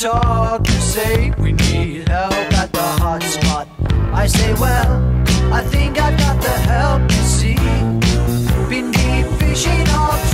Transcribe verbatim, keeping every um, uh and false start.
talk, you say we need help at the hot spot. I say, well, I think I've got the help, you see. Been deep fishing off